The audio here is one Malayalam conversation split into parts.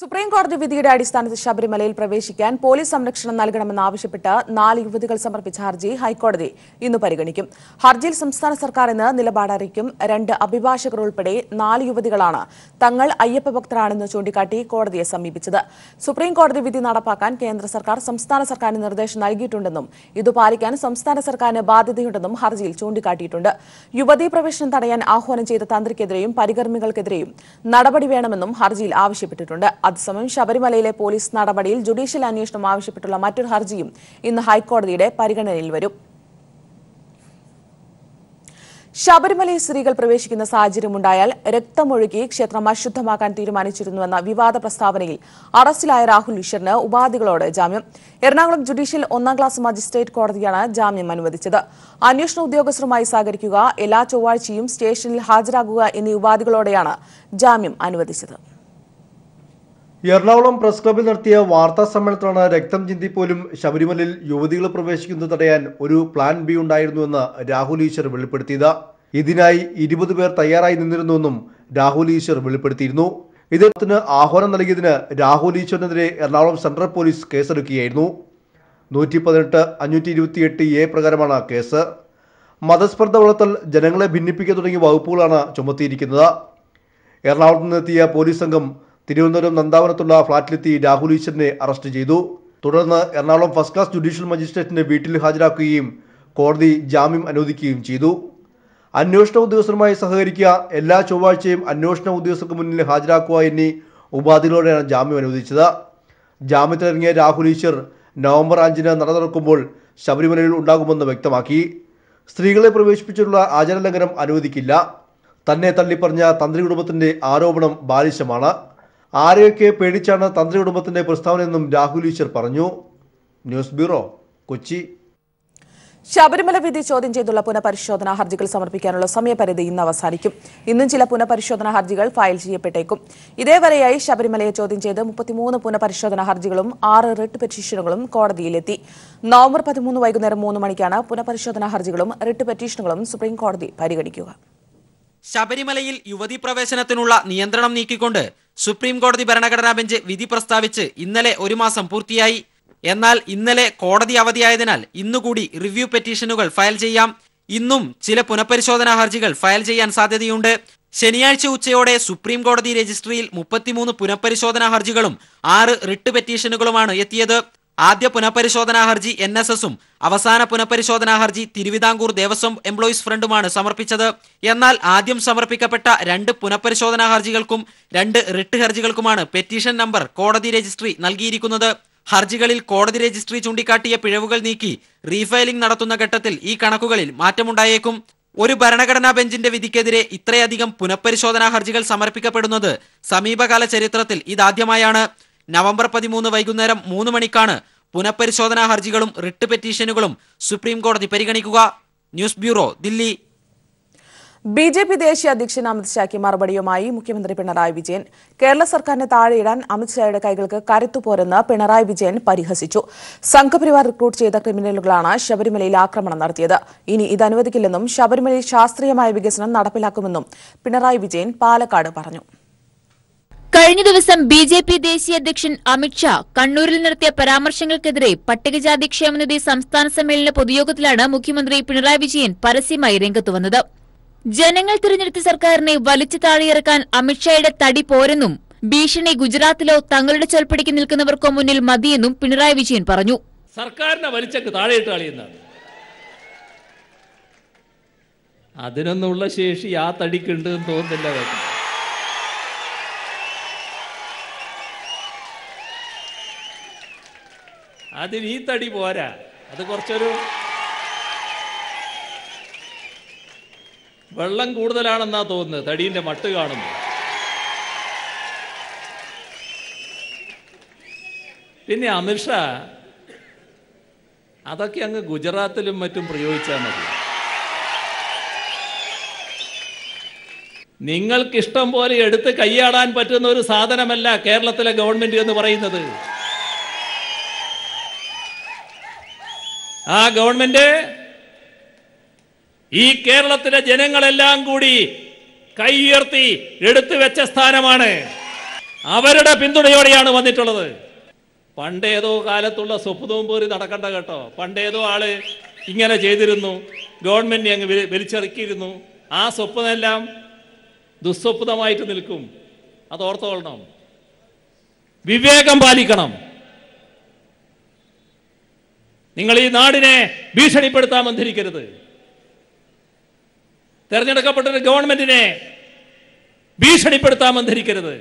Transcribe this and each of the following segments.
Supreme Court വിധിയുടെ അടിസ്ഥാനത്തിൽ ശബരിമലയിൽ പ്രവേശിക്കാൻ പോലീസ് സംരക്ഷണം നൽകണമെന്ന് ആവശ്യപ്പെട്ട നാല് യുവതികൾ സമർപ്പിച്ച ഹർജി ഹൈക്കോടതി ഇന്ന് പരിഗണിക്കും. ഹർജിയിൽ സംസ്ഥാന സർക്കാർ ഇന്ന് നിലപാട് അറിയിക്കും. രണ്ട് അഭിഭാഷകർ ഉൾപ്പെടെ നാല് യുവതികളാണ് തങ്ങൾ അയ്യപ്പ ഭക്തരാണെന്ന് ചൂണ്ടിക്കാട്ടി കോടതിയെ സമീപിച്ചത്. സുപ്രീം കോടതി വിധി നടപ്പാക്കാൻ കേന്ദ്ര സർക്കാർ സംസ്ഥാന സർക്കാരിന് നിർദ്ദേശം നൽകിയിട്ടുണ്ടെന്നും ഇത് പാലിക്കാൻ സംസ്ഥാന സർക്കാരിന് ബാധ്യതയുണ്ടെന്നും ഹർജിയിൽ ചൂണ്ടിക്കാട്ടിയിട്ടുണ്ട്. യുവതീ പ്രവേശനം തടയാൻ ആഹ്വാനം ചെയ്ത തന്ത്രിക്കെതിരെയും പരികർമ്മികൾക്കെതിരെയും നടപടി വേണമെന്നും ഹർജിയിൽ ആവശ്യപ്പെട്ടിട്ടുണ്ട്. അതേസമയം ശബരിമലയിലെ പോലീസ് നടപടിയിൽ ജുഡീഷ്യൽ അന്വേഷണം ആവശ്യപ്പെട്ടുള്ള മറ്റൊരു ഹർജിയും ഇന്ന് ഹൈക്കോടതിയുടെ പരിഗണനയിൽ വരും. ശബരിമലയിൽ സ്ത്രീകൾ പ്രവേശിക്കുന്ന സാഹചര്യമുണ്ടായാൽ രക്തമൊഴുകി ക്ഷേത്രം അശുദ്ധമാക്കാൻ തീരുമാനിച്ചിരുന്നുവെന്ന വിവാദ പ്രസ്താവനയിൽ അറസ്റ്റിലായ രാഹുൽ ഈശ്വറിന് ഉപാധികളോട് ജാമ്യം. എറണാകുളം ജുഡീഷ്യൽ ഒന്നാം ക്ലാസ് മജിസ്ട്രേറ്റ് കോടതിയാണ് ജാമ്യം അനുവദിച്ചത്. അന്വേഷണ ഉദ്യോഗസ്ഥരുമായി സഹകരിക്കുക, എല്ലാ ചൊവ്വാഴ്ചയും സ്റ്റേഷനിൽ ഹാജരാകുക എന്നീ ഉപാധികളോടെയാണ് ജാമ്യം അനുവദിച്ചത്. എറണാകുളം പ്രസ് ക്ലബിൽ നടത്തിയ വാർത്താ സമ്മേളനത്തിലാണ് രക്തം ചിന്തിപ്പോലും ശബരിമലയിൽ യുവതികൾ പ്രവേശിക്കുന്നത് തടയാൻ ഒരു പ്ലാൻ ബി ഉണ്ടായിരുന്നുവെന്ന് രാഹുൽ ഈശ്വർ വെളിപ്പെടുത്തിയത്. ഇതിനായി 20 പേർ തയ്യാറായി നിന്നിരുന്നുവെന്നും രാഹുൽ ഈശ്വർ വെളിപ്പെടുത്തിയിരുന്നു. ഇദ്ദേഹത്തിന് ആഹ്വാനം നൽകിയതിന് രാഹുൽ ഈശ്വറിനെതിരെ എറണാകുളം സെൻട്രൽ പോലീസ് കേസെടുക്കുകയായിരുന്നു. 118, 528A പ്രകാരമാണ് കേസ്. മതസ്പർദ്ധ വളർത്തൽ, ജനങ്ങളെ ഭിന്നിപ്പിക്കുക തുടങ്ങിയ വകുപ്പുകളാണ് ചുമത്തിയിരിക്കുന്നത്. എറണാകുളത്ത് നിന്നെത്തിയ പോലീസ് സംഘം തിരുവനന്തപുരം നന്ദാവനത്തുള്ള ഫ്ളാറ്റിലെത്തി രാഹുൽ ഈശ്വറിനെ അറസ്റ്റ് ചെയ്തു. തുടർന്ന് എറണാകുളം ഫസ്റ്റ് ക്ലാസ് ജുഡീഷ്യൽ മജിസ്ട്രേറ്റിന്റെ വീട്ടിൽ ഹാജരാക്കുകയും കോടതി ജാമ്യം അനുവദിക്കുകയും ചെയ്തു. അന്വേഷണ ഉദ്യോഗസ്ഥരുമായി സഹകരിക്കുക, എല്ലാ ചൊവ്വാഴ്ചയും അന്വേഷണ ഉദ്യോഗസ്ഥർക്ക് മുന്നിൽ ഹാജരാക്കുക എന്നീ ഉപാധികളോടെയാണ് ജാമ്യം അനുവദിച്ചത്. ജാമ്യത്തിലിറങ്ങിയ രാഹുൽ ഈശ്വർ നവംബർ 5-ന് നട തുറക്കുമ്പോൾ ശബരിമലയിൽ ഉണ്ടാകുമെന്ന് വ്യക്തമാക്കി. സ്ത്രീകളെ പ്രവേശിപ്പിച്ചിട്ടുള്ള ആചാരലംഘനം അനുവദിക്കില്ല. തന്നെ തള്ളിപ്പറഞ്ഞ തന്ത്രി കുടുംബത്തിന്റെ ആരോപണം ബാലിശമാണ്. ആരെയൊക്കെ പേടിച്ചാണ് തന്ത്രി കുടുംബത്തിന്റെ പ്രസ്താവനയെന്നും രാഹുൽ ഈശ്വർ പറഞ്ഞു. News bureau, Kochi. ശബരിമല വിധി ചോദ്യം ചെയ്തുള്ള പുനഃപരിശോധനാ ഹർജികൾ സമർപ്പിക്കാനുള്ള സമയപരിധി ഇന്ന് അവസാനിക്കും. ഇന്നും ചില പുനഃപരിശോധനാ ഹർജികൾ ഫയൽ ചെയ്യപ്പെട്ടേക്കും. ഇതേവരെയായി ശബരിമലയെ ചോദ്യം ചെയ്ത് 33 പുനഃപരിശോധനാ ഹർജികളും 6 റിട്ട് പെറ്റീഷനുകളും കോടതിയിലെത്തി. നവംബർ 13 വൈകുന്നേരം 3 മണിക്കാണ് പുനഃപരിശോധനാ ഹർജികളും റിട്ട് പെറ്റീഷനുകളും സുപ്രീം കോടതി പരിഗണിക്കുക. ശബരിമലയിൽ യുവതി പ്രവേശനത്തിനുള്ള നിയന്ത്രണം നീക്കിക്കൊണ്ട് സുപ്രീം കോടതി ഭരണഘടനാ ബെഞ്ച് വിധി പ്രസ്താവിച്ച് ഇന്നലെ 1 മാസം പൂർത്തിയായി. എന്നാൽ ഇന്നലെ കോടതി അവധിയായതിനാൽ ഇന്നുകൂടി റിവ്യൂ പെറ്റീഷനുകൾ ഫയൽ ചെയ്യാം. ഇന്നും ചില പുനഃപരിശോധനാ ഹർജികൾ ഫയൽ ചെയ്യാൻ സാധ്യതയുണ്ട്. ശനിയാഴ്ച ഉച്ചയോടെ സുപ്രീം കോടതി രജിസ്ട്രിയിൽ 33 പുനഃപരിശോധനാ ഹർജികളും 6 റിട്ട് പെറ്റീഷനുകളുമാണ് എത്തിയത്. ആദ്യ പുനഃപരിശോധനാ ഹർജി NSS-ഉം അവസാന പുനഃപരിശോധനാ ഹർജി തിരുവിതാംകൂർ ദേവസ്വം എംപ്ലോയീസ് ഫ്രണ്ടുമാണ് സമർപ്പിച്ചത്. എന്നാൽ ആദ്യം സമർപ്പിക്കപ്പെട്ട 2 പുനഃപരിശോധനാ ഹർജികൾക്കും 2 റിട്ട് ഹർജികൾക്കുമാണ് പെറ്റീഷൻ നമ്പർ കോടതി രജിസ്ട്രി നൽകിയിരിക്കുന്നത്. ഹർജികളിൽ കോടതി രജിസ്ട്രി ചൂണ്ടിക്കാട്ടിയ പിഴവുകൾ നീക്കി റീഫയലിംഗ് നടത്തുന്ന ഘട്ടത്തിൽ ഈ കണക്കുകളിൽ മാറ്റമുണ്ടായേക്കും. ഒരു ഭരണഘടനാ ബെഞ്ചിന്റെ വിധിക്കെതിരെ ഇത്രയധികം പുനഃപരിശോധനാ ഹർജികൾ സമർപ്പിക്കപ്പെടുന്നത് സമീപകാല ചരിത്രത്തിൽ ഇതാദ്യമായാണ്. നവംബർ 13 വൈകുന്നേരം 3 മണിക്കാണ് പുനഃപരിശോധനാ ഹർജികളും റിട്ട് പെറ്റീഷനുകളും സുപ്രീം കോടതി പരിഗണിക്കുക. News bureau, Delhi. BJP ദേശീയ അധ്യക്ഷൻ അമിത്ഷായ്ക്ക് മറുപടിയുമായി മുഖ്യമന്ത്രി പിണറായി വിജയൻ. കേരള സർക്കാരിനെ താഴെയിടാൻ അമിത്ഷായുടെ കൈകൾക്ക് കരുത്തുപോരെന്ന് പിണറായി വിജയൻ പരിഹസിച്ചു. സംഘപരിവാർ റിക്രൂട്ട് ചെയ്ത ക്രിമിനലുകളാണ് ശബരിമലയിൽ ആക്രമണം നടത്തിയത്. ഇനി ഇത് അനുവദിക്കില്ലെന്നും ശബരിമലയിൽ ശാസ്ത്രീയമായ വികസനം നടപ്പിലാക്കുമെന്നും പിണറായി വിജയൻ പാലക്കാട് പറഞ്ഞു. കഴിഞ്ഞ ദിവസം BJP ദേശീയ അധ്യക്ഷൻ അമിത്ഷാ കണ്ണൂരിൽ നടത്തിയ പരാമർശങ്ങൾക്കെതിരെ പട്ടികജാതി ക്ഷേമനിധി സംസ്ഥാന സമ്മേളന പൊതുയോഗത്തിലാണ് മുഖ്യമന്ത്രി പിണറായി വിജയൻ പരസ്യമായി രംഗത്തുവന്നത്. ജനങ്ങൾ തിരഞ്ഞെടുത്ത സർക്കാരിനെ വലിച്ചു താഴെയിറക്കാൻ അമിത്ഷായുടെ തടി പോരെന്നും ഭീഷണി ഗുജറാത്തിലോ തങ്ങളുടെ ചൊൽപ്പടിക്ക് നിൽക്കുന്നവർക്കോ മുന്നിൽ മതിയെന്നും പിണറായി വിജയൻ പറഞ്ഞു. സർക്കാരിനെ വലിച്ചു താഴെയിട്ട് കളിയുന്നതാണ്, അതിനൊന്നുള്ള ശേഷി ആ തടിക്കുണ്ട് എന്ന് തോന്നുന്നില്ല. അതിന് ഈ തടി പോരാ, അത് കുറച്ചൊരു വെള്ളം കൂടുതലാണെന്നാ തോന്നുന്നത്, തടീൻ്റെ മട്ട് കാണുന്നു. പിന്നെ അമിത്ഷാ അതൊക്കെ അങ്ങ് ഗുജറാത്തിലും മറ്റും പ്രയോഗിച്ചാൽ മതി. നിങ്ങൾക്കിഷ്ടം പോലെ എടുത്ത് കൈയാടാൻ പറ്റുന്ന ഒരു സാധനമല്ല കേരളത്തിലെ ഗവൺമെൻറ് എന്ന് പറയുന്നത്. ആ ഗവൺമെന്റ് ഈ കേരളത്തിലെ ജനങ്ങളെല്ലാം കൂടി കൈയുയർത്തി എടുത്തു വെച്ച സ്ഥാനമാണ്. അവരുടെ പിന്തുണയോടെയാണ് വന്നിട്ടുള്ളത്. പണ്ടേതോ കാലത്തുള്ള സ്വപ്നവും പോലും നടക്കണ്ട കേട്ടോ. പണ്ടേതോ ആള് ഇങ്ങനെ ചെയ്തിരുന്നു, ഗവൺമെന്റ് അങ്ങ് വലിച്ചെറുക്കിയിരുന്നു. ആ സ്വപ്നമെല്ലാം ദുസ്വപ്നമായിട്ട് നിൽക്കും. അത് ഓർത്തുകൊള്ളണം. വിവേകം പാലിക്കണം. നിങ്ങൾ ഈ നാടിനെ ഭീഷണിപ്പെടുത്താൻ വന്നിരിക്കരുത്. തെരഞ്ഞെടുക്കപ്പെട്ട ഒരു ഗവൺമെന്റിനെ ഭീഷണിപ്പെടുത്താൻ വന്നിരിക്കരുത്.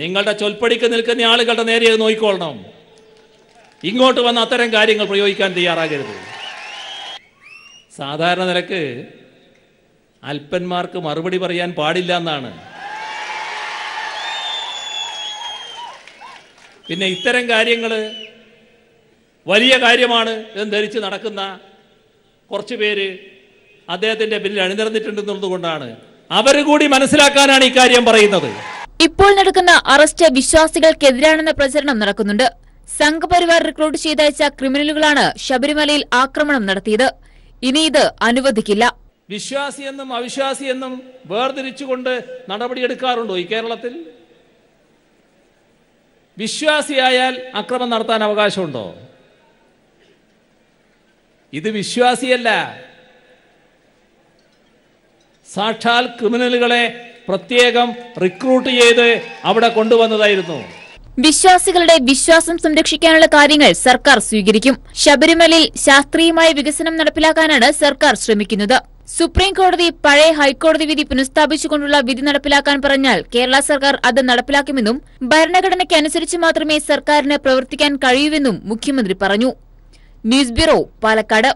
നിങ്ങളുടെ ചൊൽപ്പടിക്ക് നിൽക്കുന്ന ആളുകളുടെ നേരെ നോക്കിക്കൊള്ളണം. ഇങ്ങോട്ട് വന്ന അത്തരം കാര്യങ്ങൾ പ്രയോഗിക്കാൻ തയ്യാറാകരുത്. സാധാരണ നിലക്ക് അല്പന്മാർക്ക് മറുപടി പറയാൻ പാടില്ല എന്നാണ്. പിന്നെ ഇത്തരം കാര്യങ്ങൾ വലിയ കാര്യമാണ് എന്ന് ധരിച്ച് നടക്കുന്ന കുറച്ചു പേര് അദ്ദേഹത്തിന്റെ പിന്നിൽ അണിനിരന്നിട്ടുണ്ടെന്നുള്ളതുകൊണ്ടാണ് അവർ കൂടി മനസ്സിലാക്കാനാണ് ഇക്കാര്യം പറയുന്നത്. ഇപ്പോൾ നടക്കുന്ന അറസ്റ്റ് വിശ്വാസികൾക്കെതിരാണെന്ന പ്രചരണം നടക്കുന്നുണ്ട്. സംഘപരിവാർ റിക്രൂട്ട് ചെയ്തയച്ച ക്രിമിനലുകളാണ് ശബരിമലയിൽ ആക്രമണം നടത്തിയത്. ഇനി ഇത് അനുവദിക്കില്ല. വിശ്വാസിയെന്നും അവിശ്വാസിയെന്നും വേർതിരിച്ചുകൊണ്ട് നടപടിയെടുക്കാറുണ്ടോ ഈ കേരളത്തിൽ? വിശ്വാസിയായാൽ അക്രമം നടത്താൻ അവകാശമുണ്ടോ? ഇത് വിശ്വാസിയല്ല, സാക്ഷാൽ ക്രിമിനലുകളെ പ്രത്യേകം റിക്രൂട്ട് ചെയ്ത് അവിടെ കൊണ്ടുവന്നതായിരുന്നു. വിശ്വാസികളുടെ വിശ്വാസം സംരക്ഷിക്കാനുള്ള കാര്യങ്ങൾ സർക്കാർ സ്വീകരിക്കും. ശബരിമലയിൽ ശാസ്ത്രീയമായ വികസനം നടപ്പിലാക്കാനാണ് സർക്കാർ ശ്രമിക്കുന്നത്. സുപ്രീം കോടതി പഴയ ഹൈക്കോടതി വിധി പുനഃസ്ഥാപിച്ചുകൊണ്ടുള്ള വിധി നടപ്പിലാക്കാൻ പറഞ്ഞാൽ കേരള സർക്കാർ അത് നടപ്പിലാക്കുമെന്നും ഭരണഘടനയ്ക്ക് അനുസരിച്ച് മാത്രമേ സർക്കാരിന് പ്രവർത്തിക്കാൻ കഴിയൂവെന്നും മുഖ്യമന്ത്രി പറഞ്ഞു. News bureau, Palakkad.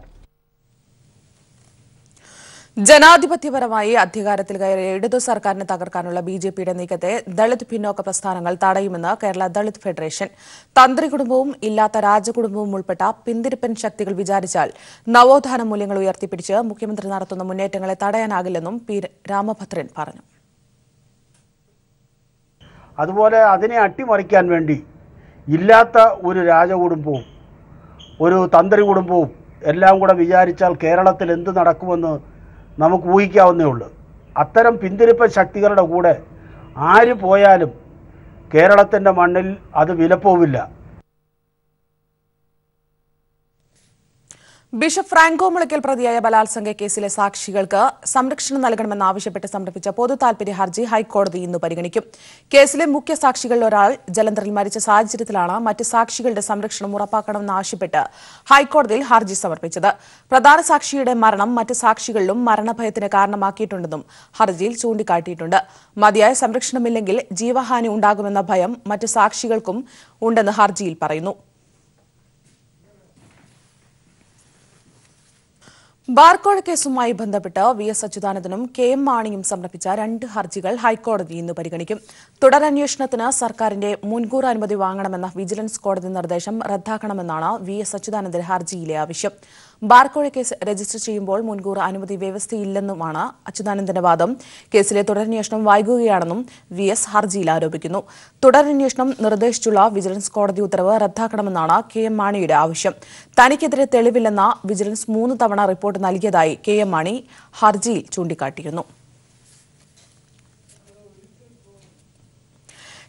ജനാധിപത്യപരമായി അധികാരത്തിൽ കയറിയ ഇടതു സർക്കാരിനെ തകർക്കാനുള്ള ബിജെപിയുടെ നീക്കത്തെ ദളിത് പിന്നോക്ക പ്രസ്ഥാനങ്ങൾ തടയുമെന്ന് കേരള ദളിത് ഫെഡറേഷൻ. തന്ത്രി കുടുംബവും ഇല്ലാത്ത രാജകുടുംബവും ഉൾപ്പെട്ട പിന്തിരിപ്പൻ ശക്തികൾ വിചാരിച്ചാൽ നവോത്ഥാന മൂല്യങ്ങൾ ഉയർത്തിപ്പിടിച്ച് മുഖ്യമന്ത്രി നടത്തുന്ന മുന്നേറ്റങ്ങളെ തടയാനാകില്ലെന്നും പി രാമഭദ്രൻ പറഞ്ഞു. അതുപോലെ അതിനെ അട്ടിമറിക്കാൻ വേണ്ടി ഇല്ലാത്ത ഒരു രാജകുടുംബവും ഒരു തന്ത്രി കുടുംബവും എല്ലാം കൂടെ വിചാരിച്ചാൽ കേരളത്തിൽ എന്ത് നടക്കുമെന്ന് നമുക്ക് ഊഹിക്കാവുന്നേ ഉള്ളൂ. അത്തരം പിന്തിരിപ്പൻ ശക്തികളുടെ കൂടെ ആര് പോയാലും കേരളത്തിൻ്റെ മണ്ണിൽ അത് വിലപ്പോവില്ല. ബിഷപ്പ് ഫ്രാങ്കോ മുളയ്ക്കൽ പ്രതിയായ ബലാത്സംഗ കേസിലെ സാക്ഷികൾക്ക് സംരക്ഷണം നൽകണമെന്നാവശ്യപ്പെട്ട് സമർപ്പിച്ച പൊതു താൽപര്യ ഹർജി ഹൈക്കോടതി ഇന്ന് പരിഗണിക്കും. കേസിലെ മുഖ്യ സാക്ഷികളിൽ ഒരാൾ ജലന്ധറിൽ മരിച്ച സാഹചര്യത്തിലാണ് മറ്റ് സാക്ഷികളുടെ സംരക്ഷണം ഉറപ്പാക്കണമെന്നാവശ്യപ്പെട്ട് ഹൈക്കോടതിയിൽ ഹർജി സമർപ്പിച്ചത്. പ്രധാന സാക്ഷിയുടെ മരണം മറ്റ് സാക്ഷികളിലും മരണഭയത്തിന് കാരണമാക്കിയിട്ടുണ്ടെന്നും ഹർജിയിൽ ചൂണ്ടിക്കാട്ടിയിട്ടുണ്ട്. മതിയായ സംരക്ഷണമില്ലെങ്കിൽ ജീവഹാനി ഉണ്ടാകുമെന്ന ഭയം മറ്റ് സാക്ഷികൾക്കും ഉണ്ടെന്ന് ഹർജിയിൽ പറയുന്നു. ബാർക്കോഴ കേസുമായി ബന്ധപ്പെട്ട് വി.എസ്. അച്യുതാനന്ദനും കെ.എം. മാണിയും സമർപ്പിച്ച 2 ഹർജികൾ ഹൈക്കോടതി ഇന്ന് പരിഗണിക്കും. തുടരന്വേഷണത്തിന് സർക്കാരിന്റെ മുൻകൂർ അനുമതി വാങ്ങണമെന്ന വിജിലൻസ് കോടതി നിർദ്ദേശം റദ്ദാക്കണമെന്നാണ് വി.എസ്. അച്യുതാനന്ദൻ ഹർജിയിലെ ആവശ്യം. ബാർക്കോഴ കേസ് രജിസ്റ്റർ ചെയ്യുമ്പോൾ മുൻകൂർ അനുമതി വ്യവസ്ഥയില്ലെന്നുമാണ് അച്യുതാനന്ദന്റെ വാദം. കേസിലെ തുടരന്വേഷണം വൈകുകയാണെന്നും വി.എസ്. ഹർജിയിൽ ആരോപിക്കുന്നു. തുടരന്വേഷണം നിർദ്ദേശിച്ചുള്ള വിജിലൻസ് കോടതി ഉത്തരവ് റദ്ദാക്കണമെന്നാണ് കെ.എം. മാണിയുടെ ആവശ്യം. തനിക്കെതിരെ തെളിവില്ലെന്ന വിജിലൻസ് 3 തവണ റിപ്പോർട്ട് നൽകിയതായി കെ.എം. മാണി ഹർജിയിൽ ചൂണ്ടിക്കാട്ടിയിരുന്നു.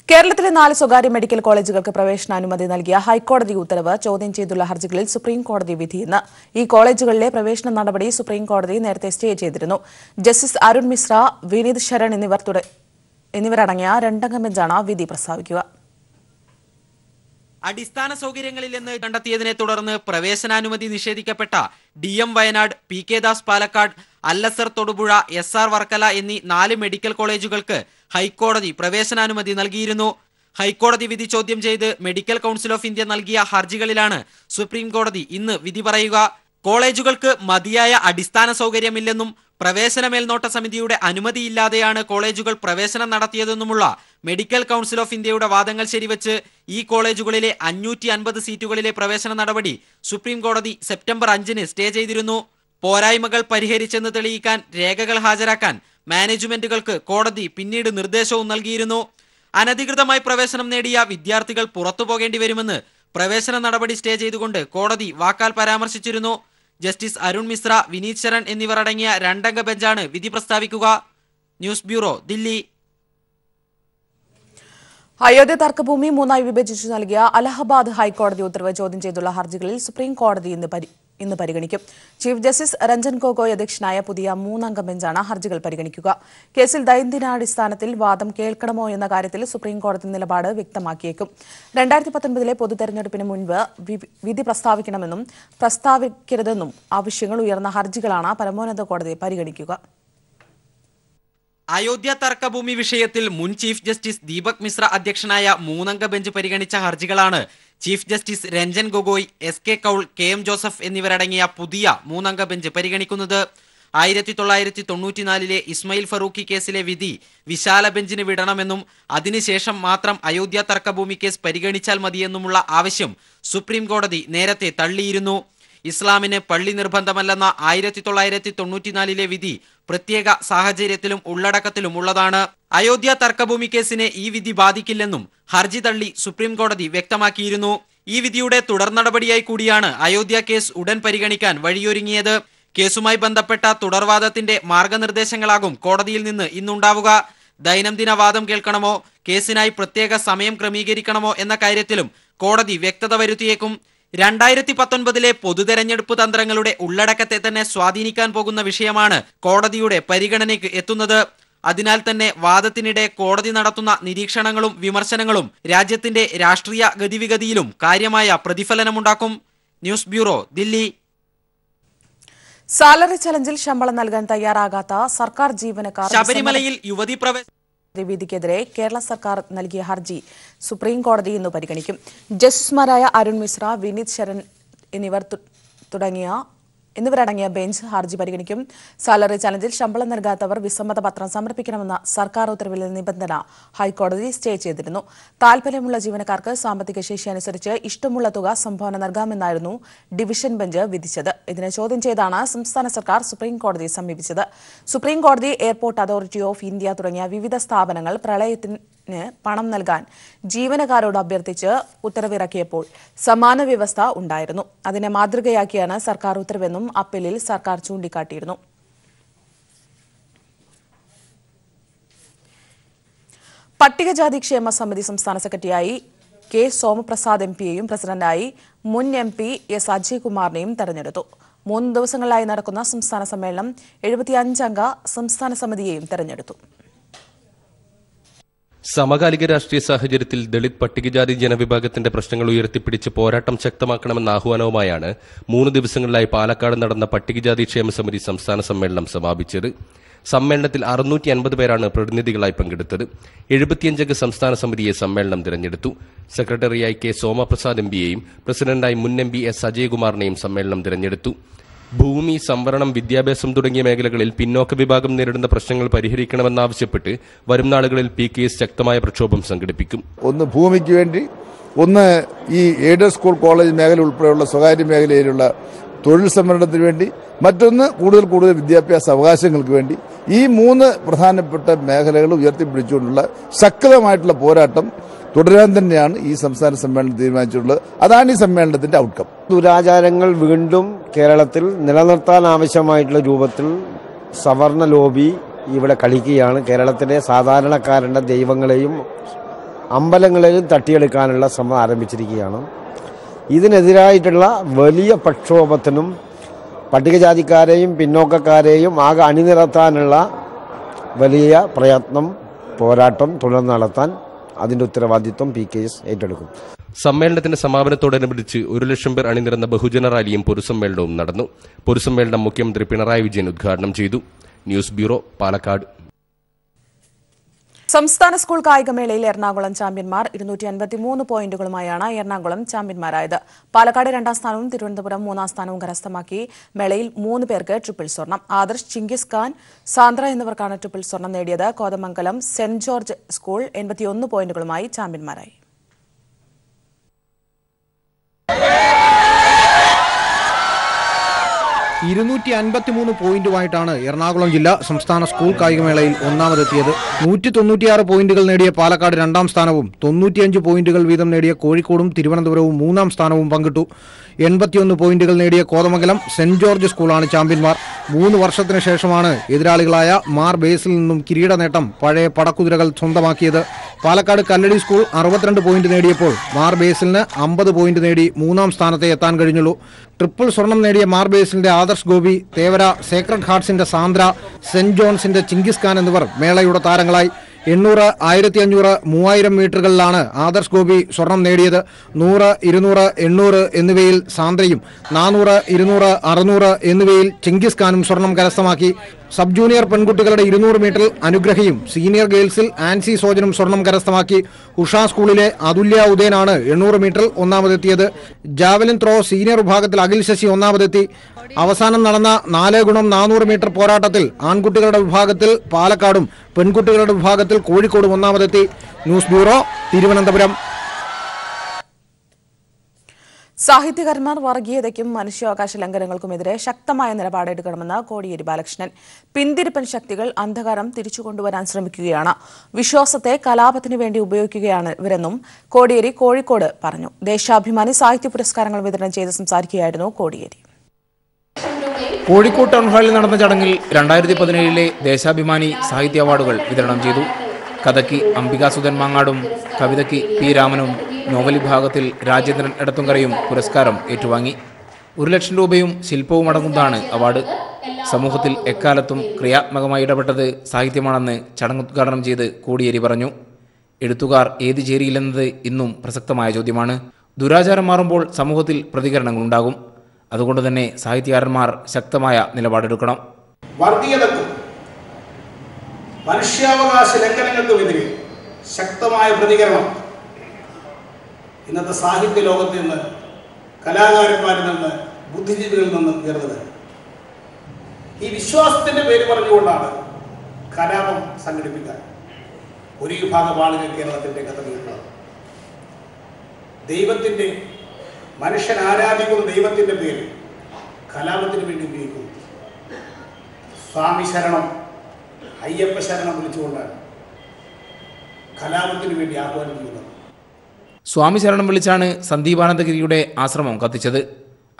കേരളത്തിലെ 4 സ്വകാര്യ മെഡിക്കൽ കോളേജുകൾക്ക് പ്രവേശനാനുമതി നൽകിയ ഹൈക്കോടതി ഉത്തരവ് ചോദ്യം ചെയ്തുള്ള ഹർജികളിൽ സുപ്രീംകോടതി വിധിയെന്ന്. ഈ കോളേജുകളിലെ പ്രവേശന നടപടി സുപ്രീംകോടതി നേരത്തെ സ്റ്റേ ചെയ്തിരുന്നു. ജസ്റ്റിസ് അരുൺ മിശ്ര, വിനീത് ശരൺ എന്നിവരടങ്ങിയ 2-അംഗ ബെഞ്ചാണ് വിധി പ്രസ്താവിക്കുക. അടിസ്ഥാന സൗകര്യങ്ങളിലെന്ന് കണ്ടെത്തിയതിനെ തുടർന്ന് പ്രവേശനാനുമതി നിഷേധിക്കപ്പെട്ട DM Wayanad, PK Das Palakkad, അല്ലസർ Thodupuzha, SR Varkala എന്നീ 4 മെഡിക്കൽ കോളേജുകൾക്ക് ഹൈക്കോടതി പ്രവേശനാനുമതി നൽകിയിരുന്നു. ഹൈക്കോടതി വിധി ചോദ്യം ചെയ്ത് മെഡിക്കൽ കൗൺസിൽ ഓഫ് ഇന്ത്യ നൽകിയ ഹർജികളിലാണ് സുപ്രീംകോടതി ഇന്ന് വിധി പറയുക. കോളേജുകൾക്ക് മതിയായ അടിസ്ഥാന സൗകര്യമില്ലെന്നും പ്രവേശന മേൽനോട്ട സമിതിയുടെ അനുമതിയില്ലാതെയാണ് കോളേജുകൾ പ്രവേശനം നടത്തിയതെന്നുമുള്ള മെഡിക്കൽ കൗൺസിൽ ഓഫ് ഇന്ത്യയുടെ വാദങ്ങൾ ശരിവെച്ച് ഈ കോളേജുകളിലെ 550 സീറ്റുകളിലെ പ്രവേശന നടപടി സുപ്രീംകോടതി സെപ്റ്റംബർ 5-ന് സ്റ്റേ ചെയ്തിരുന്നു. പോരായ്മകൾ പരിഹരിച്ചെന്ന് തെളിയിക്കാൻ രേഖകൾ ഹാജരാക്കാൻ മാനേജ്മെന്റുകൾക്ക് കോടതി പിന്നീട് നിർദ്ദേശവും നൽകിയിരുന്നു. അനധികൃതമായി പ്രവേശനം നേടിയ വിദ്യാർത്ഥികൾ പുറത്തു പോകേണ്ടി വരുമെന്ന് പ്രവേശന നടപടി സ്റ്റേ ചെയ്തുകൊണ്ട് കോടതി വാക്കാൽ പരാമർശിച്ചിരുന്നു. ജസ്റ്റിസ് അരുൺ മിശ്ര, വിനീത് ശരൺ എന്നിവരടങ്ങിയ 2-അംഗ ബെഞ്ചാണ് വിധി പ്രസ്താവിക്കുക. News bureau, Delhi. അയോധ്യ തർക്കഭൂമി മൂന്നായി വിഭജിച്ചു നൽകിയ അലഹബാദ് ഹൈക്കോടതി ഉത്തരവ് ചോദ്യം ചെയ്തുള്ള ഹർജികളിൽ സുപ്രീം കോടതി ഇന്ന് പരിഗണിക്കും. ചീഫ് ജസ്റ്റിസ് രഞ്ജൻ ഗൊഗോയ് അധ്യക്ഷനായ പുതിയ മൂന്നംഗ ബെഞ്ചാണ് ഹർജികൾ പരിഗണിക്കുക. കേസിൽ ദൈനംദിനാടിസ്ഥാനത്തിൽ വാദം കേൾക്കണമോ എന്ന കാര്യത്തിൽ സുപ്രീം കോടതി നിലപാട് വ്യക്തമാക്കിയേക്കും. 2019 പൊതുതെരഞ്ഞെടുപ്പിന് മുൻപ് വിധി പ്രസ്താവിക്കണമെന്നും പ്രസ്താവിക്കരുതെന്നും ആവശ്യങ്ങൾ ഉയർന്ന ഹർജികളാണ് പരമോന്നത കോടതി പരിഗണിക്കുക. അയോധ്യ തർക്കഭൂമി വിഷയത്തിൽ മുൻ ചീഫ് ജസ്റ്റിസ് ദീപക് മിശ്ര അധ്യക്ഷനായ മൂന്നംഗ ബെഞ്ച് പരിഗണിച്ച ഹർജികളാണ് chief justice Ranjan Gogoi, S K Kaul, KM Joseph എന്നിവരടങ്ങിയ പുതിയ മൂന്നംഗ ബെഞ്ച് പരിഗണിക്കുന്നത്. 1994 ഇസ്മയിൽ ഫറൂഖി കേസിലെ വിധി വിശാല ബെഞ്ചിന് വിടണമെന്നും അതിനുശേഷം മാത്രം അയോധ്യ തർക്കഭൂമി കേസ് പരിഗണിച്ചാൽ മതിയെന്നുമുള്ള ആവശ്യം സുപ്രീം കോടതി നേരത്തെ തള്ളിയിരുന്നു. ഇസ്ലാമിന് പള്ളി നിർബന്ധമല്ലെന്ന 1994 വിധി പ്രത്യേക സാഹചര്യത്തിലും ഉള്ളടക്കത്തിലും ഉള്ളതാണ്. അയോധ്യ തർക്കഭൂമി കേസിനെ ഈ വിധി ബാധിക്കില്ലെന്നും ഹർജി തള്ളി സുപ്രീം കോടതി വ്യക്തമാക്കിയിരുന്നു. ഈ വിധിയുടെ തുടർ നടപടിയായി കൂടിയാണ് അയോധ്യ കേസ് ഉടൻ പരിഗണിക്കാൻ വഴിയൊരുങ്ങിയത്. കേസുമായി ബന്ധപ്പെട്ട തുടർവാദത്തിന്റെ മാർഗനിർദ്ദേശങ്ങളാകും കോടതിയിൽ നിന്ന് ഇന്നുണ്ടാവുക. ദൈനംദിന വാദം കേൾക്കണമോ, കേസിനായി പ്രത്യേക സമയം ക്രമീകരിക്കണമോ എന്ന കാര്യത്തിലും കോടതി വ്യക്തത വരുത്തിയേക്കും. 2019 പൊതുതെരഞ്ഞെടുപ്പ് തന്ത്രങ്ങളുടെ ഉള്ളടക്കത്തെ തന്നെ സ്വാധീനിക്കാൻ പോകുന്ന വിഷയമാണ് കോടതിയുടെ പരിഗണനയ്ക്ക് എത്തുന്നത്. അതിനാൽ തന്നെ വാദത്തിനിടെ കോടതി നടത്തുന്ന നിരീക്ഷണങ്ങളും വിമർശനങ്ങളും രാജ്യത്തിന്റെ രാഷ്ട്രീയ ഗതിവിഗതിയിലും കാര്യമായ പ്രതിഫലനമുണ്ടാക്കും. News bureau, Delhi. സാലറി ചലഞ്ചിൽ ശമ്പളം നൽകാൻ തയ്യാറാകാത്ത സർക്കാർ ജീവനക്കാർ ശബരിമലയിൽ യുവതി പ്രവേശനം വിധിക്കെതിരെ കേരള സർക്കാർ നൽകിയ ഹർജി സുപ്രീം കോടതി ഇന്ന് പരിഗണിക്കും. ജസ്റ്റിസുമാരായ അരുൺ മിശ്ര, വിനീത് ശരൺ എന്നിവരടങ്ങിയ ബെഞ്ച് ഹർജി പരിഗണിക്കും. സാലറി ചലഞ്ചിൽ ശമ്പളം നൽകാത്തവർ വിസമ്മത പത്രം സമർപ്പിക്കണമെന്ന സർക്കാർ ഉത്തരവിലെ നിബന്ധന ഹൈക്കോടതി സ്റ്റേ ചെയ്തിരുന്നു. താൽപര്യമുള്ള ജീവനക്കാർക്ക് സാമ്പത്തിക ശേഷി അനുസരിച്ച് ഇഷ്ടമുള്ള തുക സംഭാവന നൽകാമെന്നായിരുന്നു ഡിവിഷൻ ബെഞ്ച് വിധിച്ചത്. ഇതിനെ ചോദ്യം ചെയ്താണ് സംസ്ഥാന സർക്കാർ സുപ്രീം കോടതിയെ സമീപിച്ചത്. സുപ്രീം കോടതി എയർപോർട്ട് അതോറിറ്റി ഓഫ് ഇന്ത്യ തുടങ്ങിയ വിവിധ സ്ഥാപനങ്ങൾ പ്രളയത്തിന് പണം നൽകാൻ ജീവനക്കാരോട് അഭ്യർത്ഥിച്ച് ഉത്തരവിറക്കിയപ്പോൾ സമാന വ്യവസ്ഥ ഉണ്ടായിരുന്നു. അതിനെ മാതൃകയാക്കിയാണ് സർക്കാർ ഉത്തരവെന്നും അപ്പീലിൽ സർക്കാർ ചൂണ്ടിക്കാട്ടിയിരുന്നു. പട്ടികജാതി ക്ഷേമ സമിതി സംസ്ഥാന സെക്രട്ടറിയായി കെ സോമപ്രസാദ് MPയെയും പ്രസിഡന്റായി മുൻ MP എസ് അജയ്കുമാറിനെയും തെരഞ്ഞെടുത്തു. 3 ദിവസങ്ങളിലായി നടക്കുന്ന സംസ്ഥാന സമ്മേളനം 75 അംഗ സംസ്ഥാന സമിതിയെയും തെരഞ്ഞെടുത്തു. സമകാലിക രാഷ്ട്രീയ സാഹചര്യത്തിൽ ദളിത് പട്ടികജാതി ജനവിഭാഗത്തിന്റെ പ്രശ്നങ്ങൾ ഉയർത്തിപ്പിടിച്ച് പോരാട്ടം ശക്തമാക്കണമെന്ന ആഹ്വാനവുമായാണ് 3 ദിവസങ്ങളിലായി പാലക്കാട് നടന്ന പട്ടികജാതി ക്ഷേമ സമിതി സംസ്ഥാന സമ്മേളനം സമാപിച്ചത്. സമ്മേളനത്തിൽ 650 പേരാണ് പ്രതിനിധികളായി പങ്കെടുത്തത്. 75 അംഗ സംസ്ഥാന സമിതിയെ സമ്മേളനം തിരഞ്ഞെടുത്തു. സെക്രട്ടറിയായി കെ സോമപ്രസാദ് MPയെയും പ്രസിഡന്റായി മുൻ MP എസ് അജയ്കുമാറിനെയും സമ്മേളനം തിരഞ്ഞെടുത്തു. ഭൂമി, സംവരണം, വിദ്യാഭ്യാസം തുടങ്ങിയ മേഖലകളിൽ പിന്നോക്ക വിഭാഗം നേരിടുന്ന പ്രശ്നങ്ങൾ പരിഹരിക്കണമെന്നാവശ്യപ്പെട്ട് വരും നാളുകളിൽ PKS ശക്തമായ പ്രക്ഷോഭം സംഘടിപ്പിക്കും. ഒന്ന് ഭൂമിക്ക് വേണ്ടി, ഒന്ന് ഈ എയ്ഡഡ് സ്കൂൾ കോളേജ് മേഖല ഉൾപ്പെടെയുള്ള സ്വകാര്യ മേഖലയിലുള്ള തൊഴിൽ സംവരണത്തിന് വേണ്ടി, മറ്റൊന്ന് കൂടുതൽ വിദ്യാഭ്യാസ അവകാശങ്ങൾക്ക് വേണ്ടി. ഈ 3 പ്രധാനപ്പെട്ട മേഖലകൾ ഉയർത്തിപ്പിടിച്ചുകൊണ്ടുള്ള ശക്തമായിട്ടുള്ള പോരാട്ടം തുടരാൻ തന്നെയാണ് ഈ സംസ്ഥാന സമ്മേളനം തീരുമാനിച്ചിട്ടുള്ളത്. അതാണ് ഈ സമ്മേളനത്തിന്റെ ഔട്ട്കം. ദുരാചാരങ്ങൾ വീണ്ടും കേരളത്തിൽ നിലനിർത്താൻ ആവശ്യമായിട്ടുള്ള രൂപത്തിൽ സവർണ ലോബി ഇവിടെ കളിക്കുകയാണ്. കേരളത്തിലെ സാധാരണക്കാരുടെ ദൈവങ്ങളെയും അമ്പലങ്ങളെയും തട്ടിയെടുക്കാനുള്ള ശ്രമം ആരംഭിച്ചിരിക്കുകയാണ്. ഇതിനെതിരായിട്ടുള്ള വലിയ പ്രക്ഷോഭത്തിനും പട്ടികജാതിക്കാരെയും പിന്നോക്കക്കാരെയും ആകെ അണിനിരത്താനുള്ള വലിയ പ്രയത്നം, പോരാട്ടം തുടർന്ന് നടത്താൻ അതിന്റെ ഉത്തരവാദിത്വം PKS ഏറ്റെടുക്കും. സമ്മേളനത്തിന്റെ സമാപനത്തോടനുബന്ധിച്ച് 1 ലക്ഷം പേർ അണിനിരന്ന ബഹുജന റാലിയും പൊതുസമ്മേളനവും നടന്നു. പൊതുസമ്മേളനം മുഖ്യമന്ത്രി പിണറായി വിജയൻ ഉദ്ഘാടനം ചെയ്തു. News bureau, Palakkad. സംസ്ഥാന സ്കൂൾ കായികമേളയിൽ എറണാകുളം ചാമ്പ്യന്മാർ 253 പോയിന്റുകളുമായാണ് എറണാകുളം ചാമ്പ്യന്മാരായത്. പാലക്കാട് 2ാം സ്ഥാനവും തിരുവനന്തപുരം 3ാം സ്ഥാനവും കരസ്ഥമാക്കി. മേളയിൽ 3 പേർക്ക് ട്രിപ്പിൾ സ്വർണം. ആദർശ്, ചിങ്കിസ് ഖാൻ, സാന്ദ്ര എന്നിവർക്കാണ് ട്രിപ്പിൾ സ്വർണം നേടിയത്. കോതമംഗലം സെന്റ് ജോർജ് സ്കൂൾ 81 പോയിന്റുകളുമായി ചാമ്പ്യന്മാരായി. ഇരുന്നൂറ്റി 53 പോയിന്റുമായിട്ടാണ് എറണാകുളം ജില്ല സംസ്ഥാന സ്കൂൾ കായികമേളയിൽ ഒന്നാമതെത്തിയത്. 196 പോയിന്റുകൾ നേടിയ പാലക്കാട് 2ാം സ്ഥാനവും 95 പോയിന്റുകൾ വീതം നേടിയ കോഴിക്കോടും തിരുവനന്തപുരവും 3ാം സ്ഥാനവും പങ്കിട്ടു. 81 പോയിന്റുകൾ നേടിയ കോതമംഗലം സെന്റ് ജോർജ് സ്കൂളാണ് ചാമ്പ്യന്മാർ. 3 വർഷത്തിന് ശേഷമാണ് എതിരാളികളായ മാർ ബേസിൽ നിന്നും കിരീട നേട്ടം പഴയ പടക്കുതിരകൾ സ്വന്തമാക്കിയത്. പാലക്കാട് കല്ലടി സ്കൂൾ 62 പോയിന്റ് നേടിയപ്പോൾ മാർ ബേസിലിന് 50 പോയിന്റ് നേടി മൂന്നാം സ്ഥാനത്തെ എത്താൻ കഴിഞ്ഞുള്ളൂ. ട്രിപ്പിൾ സ്വർണം നേടിയ മാർ ബേസിലിന്റെ ആദർശ് ഗോപി, തേവര, സേക്രഡ് ഹാർട്സിന്റെ സാന്ദ്ര, സെന്റ് ജോൺസിന്റെ ചിങ്കിസ് ഖാൻ എന്നിവർ മേളയുടെ താരങ്ങളായി. 800, 1500, 3000 മീറ്ററുകളിലാണ് ആദർശ് ഗോപി സ്വർണം നേടിയത്. 100, 200, 800 എന്നിവയിൽ സാന്ദ്രയും 400, 200, 600 എന്നിവയിൽ ചിങ്കിസ് ഖാനും സ്വർണം കരസ്ഥമാക്കി. സബ് ജൂനിയർ പെൺകുട്ടികളുടെ 200 മീറ്ററിൽ അനുഗ്രഹയും സീനിയർ ഗേൾസിൽ ആൻസി സോജനും സ്വർണം കരസ്ഥമാക്കി. ഉഷ സ്കൂളിലെ അതുല്യ ഉദയനാണ് 800 മീറ്ററിൽ ഒന്നാമതെത്തിയത്. ജാവലിൻ ത്രോ സീനിയർ വിഭാഗത്തിൽ അഖിൽ ശശി ഒന്നാമതെത്തി. അവസാനം നടന്ന 4x400 മീറ്റർ പോരാട്ടത്തിൽ ആൺകുട്ടികളുടെ വിഭാഗത്തിൽ പാലക്കാടും പെൺകുട്ടികളുടെ വിഭാഗത്തിൽ കോഴിക്കോടും ഒന്നാമതെത്തി. News bureau, Thiruvananthapuram. സാഹിത്യകാരന്മാർ വർഗീയതയ്ക്കും മനുഷ്യാവകാശ ലംഘനങ്ങൾക്കുമെതിരെ ശക്തമായ നിലപാടെടുക്കണമെന്ന് കോടിയേരി ബാലകൃഷ്ണൻ. പിന്തിരിപ്പൻ ശക്തികൾ അന്ധകാരം തിരിച്ചുകൊണ്ടുവരാൻ ശ്രമിക്കുകയാണ്. വിശ്വാസത്തെ കലാപത്തിനു വേണ്ടി ഉപയോഗിക്കുകയാണ് ഇവരെന്നും കോടിയേരി കോഴിക്കോട് പറഞ്ഞു. ദേശാഭിമാനി സാഹിത്യ പുരസ്കാരങ്ങൾ വിതരണം ചെയ്ത് സംസാരിക്കുകയായിരുന്നു കോടിയേരി. കോഴിക്കോട് ടൗൺ ഹാളിൽ നടന്ന ചടങ്ങിൽ 2017 ദേശാഭിമാനി സാഹിത്യ അവാർഡുകൾ വിതരണം ചെയ്തു. കഥയ്ക്ക് അംബികാസുധൻ മാങ്ങാടും കവിതയ്ക്ക് പി രാമനും നോവൽ വിഭാഗത്തിൽ രാജേന്ദ്രൻ എടത്തുങ്കരയും പുരസ്കാരം ഏറ്റുവാങ്ങി. 1 ലക്ഷം രൂപയും ശില്പവും അടങ്ങുന്നതാണ് അവാർഡ്. സമൂഹത്തിൽ എക്കാലത്തും ക്രിയാത്മകമായി ഇടപെട്ടത് സാഹിത്യമാണെന്ന് ചടങ്ങ് ഉദ്ഘാടനം ചെയ്ത് കോടിയേരി പറഞ്ഞു. എഴുത്തുകാർ ഏത് ചേരിയില്ലെന്നത് ഇന്നും പ്രസക്തമായ ചോദ്യമാണ്. ദുരാചാരം മാറുമ്പോൾ സമൂഹത്തിൽ പ്രതികരണങ്ങളുണ്ടാകും. അതുകൊണ്ട് തന്നെ സാഹിത്യകാരന്മാർ ശക്തമായ നിലപാടെടുക്കണം. മനുഷ്യാവകാശ ലംഘനങ്ങൾക്കുമെതിരെ ശക്തമായ പ്രതികരണം ഇന്നത്തെ സാഹിത്യ ലോകത്ത് നിന്ന്, കലാകാരന്മാരിൽ നിന്ന്, ബുദ്ധിജീവികളിൽ നിന്ന് ഉയർന്നതാണ്. ഈ വിശ്വാസത്തിന്റെ പേര് പറഞ്ഞുകൊണ്ടാണ് കലാപം സംഘടിപ്പിക്കാൻ ഒരു വിഭാഗം ആളുകൾ കേരളത്തിന്റെ കഥകളുള്ളത്. ദൈവത്തിന്റെ, മനുഷ്യൻ ആരാധിക്കുന്ന ദൈവത്തിന്റെ പേര് കലാപത്തിന് വേണ്ടി ഉപയോഗിക്കുന്നു. സ്വാമി ശരണം, അയ്യപ്പ ശരണം വിളിച്ചുകൊണ്ടാണ് കലാപത്തിന് വേണ്ടി ആഹ്വാനം ചെയ്യുന്നത്. സ്വാമി ശരണം വിളിച്ചാണ് സന്ദീപാനന്ദഗിരിയുടെ ആശ്രമം കത്തിച്ചത്.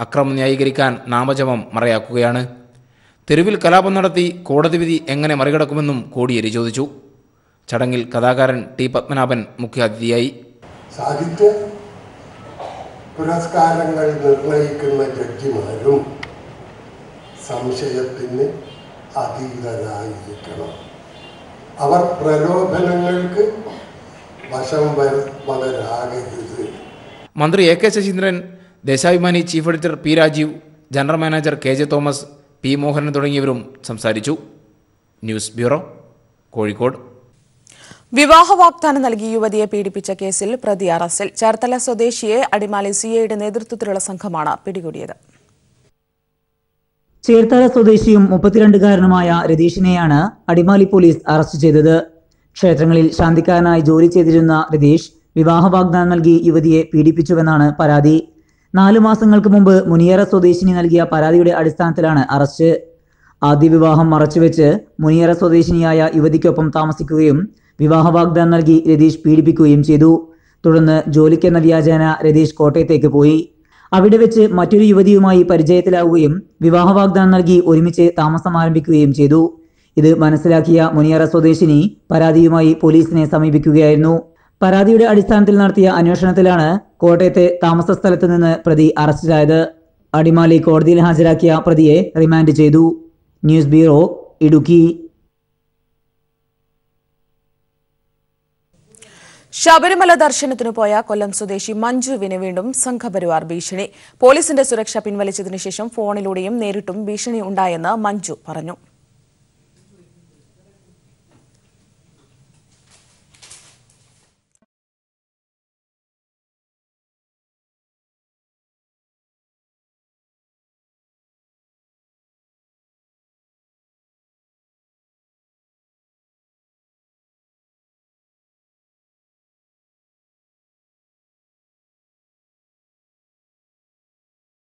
അക്രമം ന്യായീകരിക്കാൻ നാമജപം മറയാക്കുകയാണ്. തെരുവിൽ കലാപം നടത്തി കോടതി വിധി എങ്ങനെ മറികടക്കുമെന്നും കോടിയേരി ചോദിച്ചു. ചടങ്ങിൽ കഥാകാരൻ ടി പത്മനാഭൻ മുഖ്യാതിഥിയായി. സാഹിത്യ പുരസ്കാരങ്ങൾ നിർണയിക്കുന്ന ജഡ്ജിമാരും സംശയത്തിന് അതീതരായിരിക്കണം. അവർ പ്രലോഭനങ്ങൾക്ക് വശം വളരാകരുത്. മന്ത്രി A.K. Saseendran, Deshabhimani chief editor P Rajeev, general manager KJ Thomas, P Mohanan തുടങ്ങിയവരും സംസാരിച്ചു. News bureau, Kozhikode. വിവാഹ വാഗ്ദാനം നൽകി യുവതിയെ പീഡിപ്പിച്ച കേസിൽ പ്രതി അറസ്റ്റിൽ. ചേർത്തല സ്വദേശിയെ അടിമാലി CIയുടെ നേതൃത്വത്തിലുള്ള സംഘമാണ് പിടികൂടിയത്. ചേർത്തല സ്വദേശിയും 32-കാരനുമായ രതീഷിനെയാണ് അടിമാലി പോലീസ് അറസ്റ്റ് ചെയ്തത്. ക്ഷേത്രങ്ങളിൽ ശാന്തിക്കാരനായി ജോലി ചെയ്തിരുന്ന രതീഷ് വിവാഹ വാഗ്ദാനം നൽകി യുവതിയെ പീഡിപ്പിച്ചുവെന്നാണ് പരാതി. 4 മാസങ്ങൾക്ക് മുമ്പ് മുനിയറ സ്വദേശിനി നൽകിയ പരാതിയുടെ അടിസ്ഥാനത്തിലാണ് അറസ്റ്റ്. ആദ്യ വിവാഹം മറച്ചുവെച്ച് മുനിയറ സ്വദേശിനിയായ യുവതിക്കൊപ്പം താമസിക്കുകയും വിവാഹ വാഗ്ദാനം നൽകി രതീഷ് പീഡിപ്പിക്കുകയും ചെയ്തു. തുടർന്ന് ജോലിക്കെന്ന വ്യാജേന രതീഷ് കോട്ടയത്തേക്ക് പോയി. അവിടെ വെച്ച് മറ്റൊരു യുവതിയുമായി പരിചയത്തിലാവുകയും വിവാഹ വാഗ്ദാനം നൽകി ഒരുമിച്ച് താമസം ആരംഭിക്കുകയും ചെയ്തു. ഇത് മനസ്സിലാക്കിയ മുനിയറ സ്വദേശിനി പരാതിയുമായി പോലീസിനെ സമീപിക്കുകയായിരുന്നു. പരാതിയുടെ അടിസ്ഥാനത്തിൽ നടത്തിയ അന്വേഷണത്തിലാണ് കോട്ടയത്തെ താമസ സ്ഥലത്ത് നിന്ന് പ്രതി അറസ്റ്റിലായത്. അടിമാലി കോടതിയിൽ ഹാജരാക്കിയ പ്രതിയെ റിമാൻഡ് ചെയ്തു. News bureau, Idukki. ശബരിമല ദർശനത്തിനു പോയ കൊല്ലം സ്വദേശി മഞ്ജുവിന് വീണ്ടും സംഘപരിവാർ ഭീഷണി. പോലീസിന്റെ സുരക്ഷ പിൻവലിച്ചതിനു ശേഷം ഫോണിലൂടെയും നേരിട്ടും ഭീഷണി ഉണ്ടായെന്ന് മഞ്ജു പറഞ്ഞു.